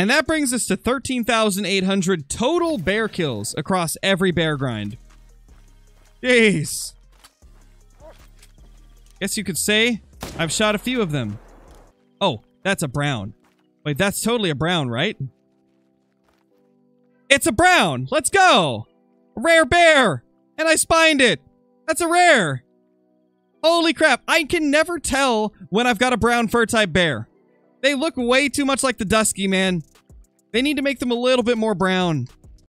And that brings us to 13,800 total bear kills across every bear grind. Jeez. Guess you could say I've shot a few of them. Oh, that's a brown. Wait, that's totally a brown, right? It's a brown. Let's go. A rare bear. And I spined it. That's a rare. Holy crap. I can never tell when I've got a brown fur type bear. They look way too much like the Dusky, man. They need to make them a little bit more brown.